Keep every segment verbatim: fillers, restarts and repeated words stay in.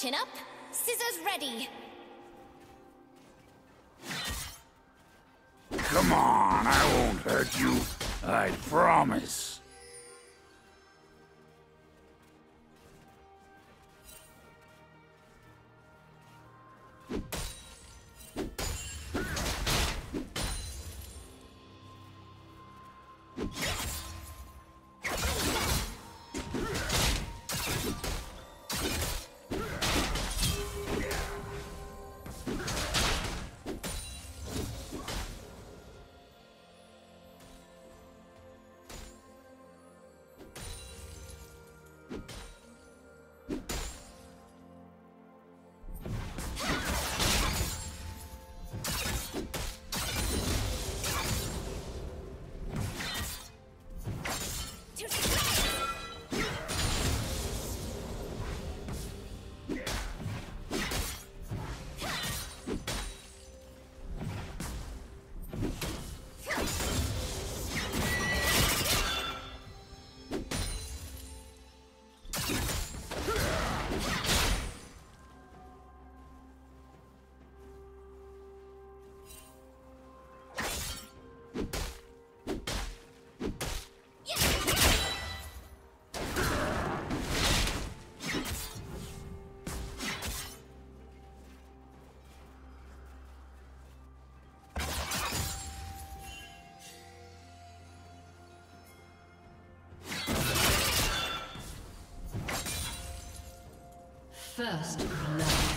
Chin up, scissors ready. Come on, I won't hurt you. I promise. First love.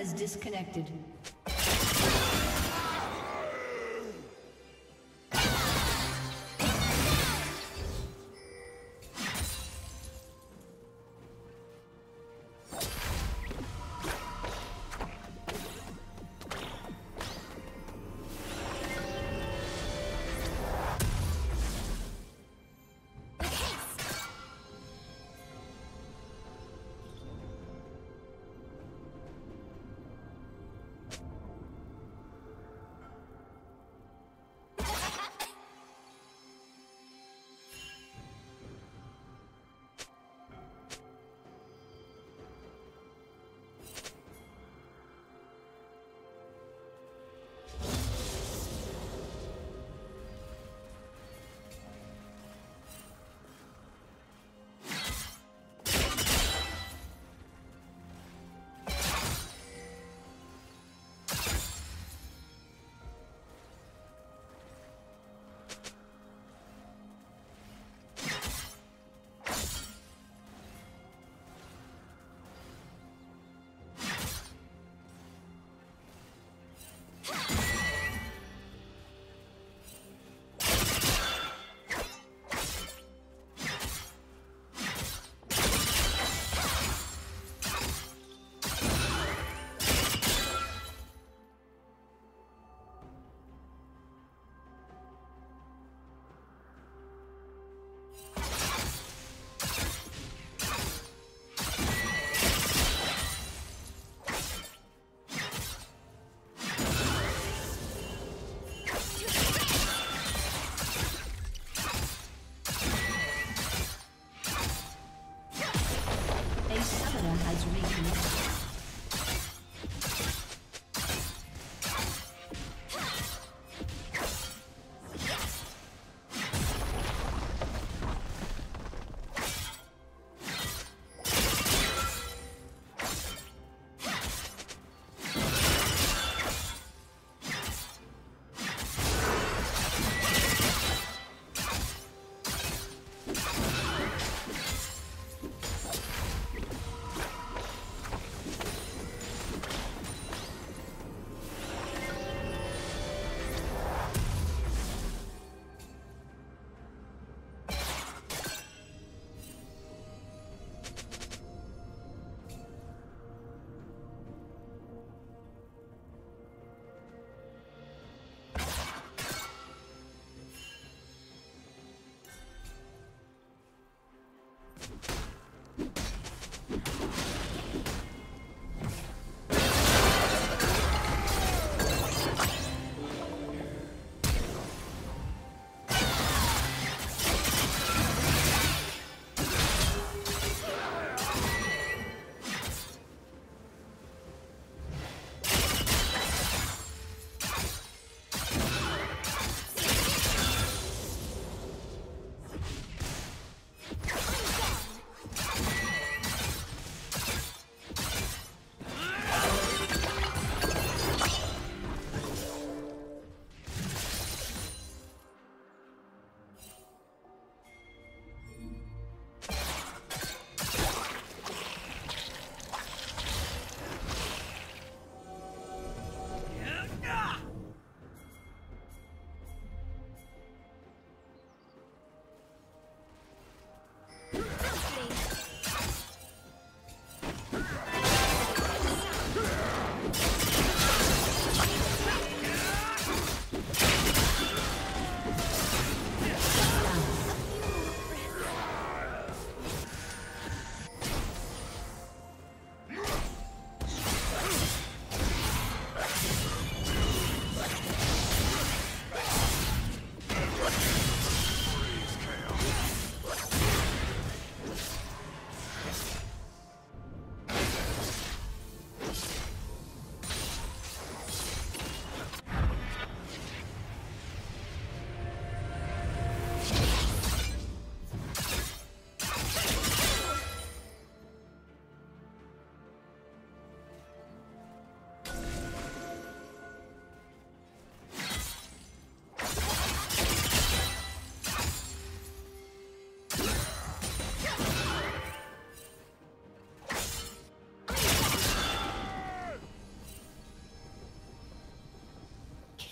Is disconnected.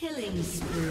Killing spree.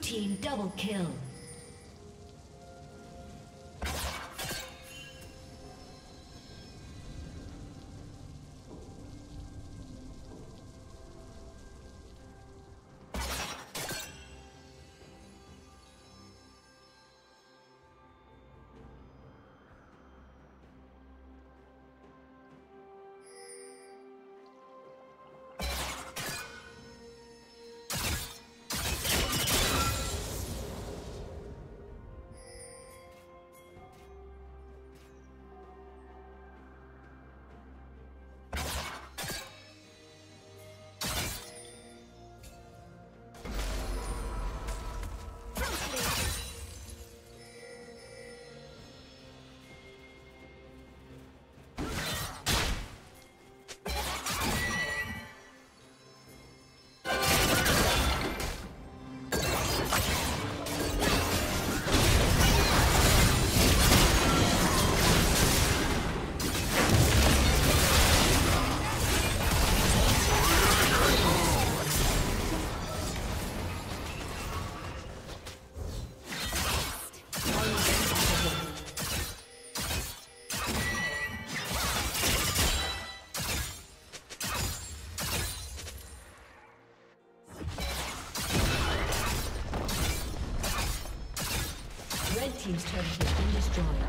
Team double kill. Team's turret has been destroyed.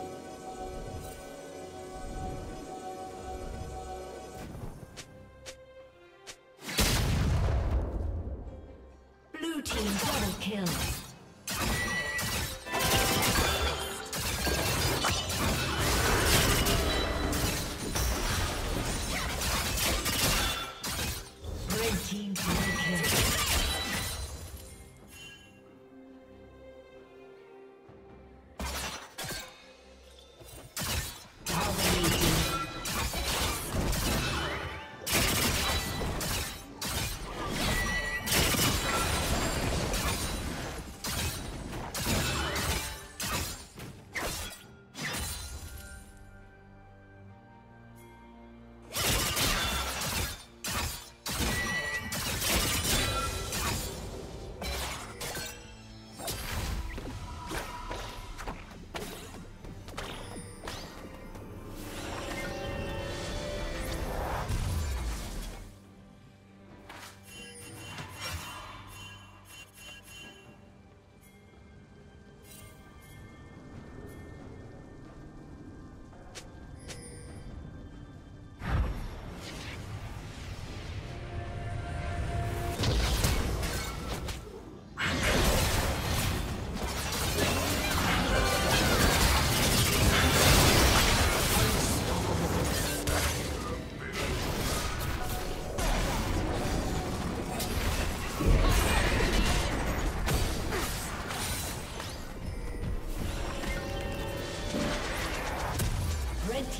Blue team double kill.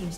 team's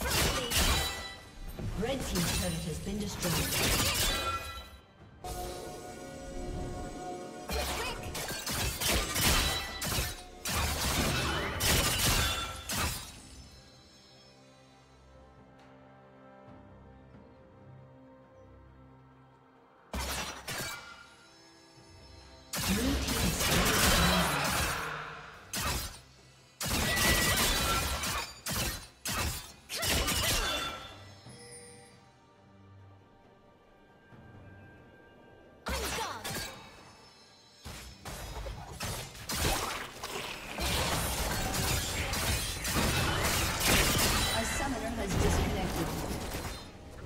Red team's turret has been destroyed.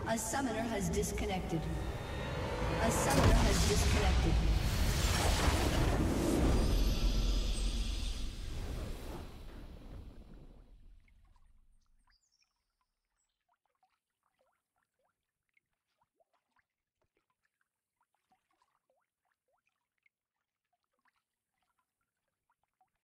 A summoner has disconnected. A summoner has disconnected.